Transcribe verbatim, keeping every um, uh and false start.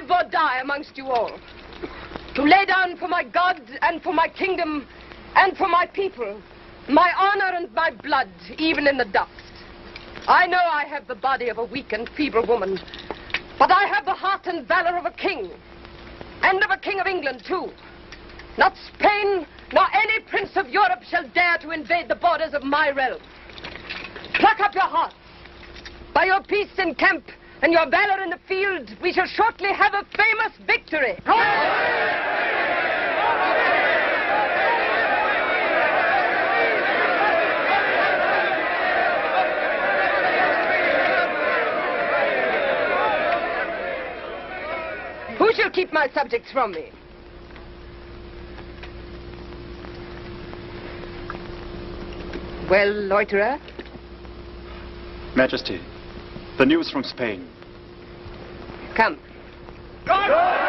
live or die amongst you all, to lay down for my God and for my kingdom and for my people my honor and my blood, even in the dust. I know I have the body of a weak and feeble woman, but I have the heart and valor of a king, and of a king of England, too. Not Spain, nor any prince of Europe shall dare to invade the borders of my realm. Pluck up your hearts. By your peace in camp and your valor in the field, we shall shortly have a famous victory. Who shall keep my subjects from me? Well, loiterer? Majesty, the news from Spain. Come. Go!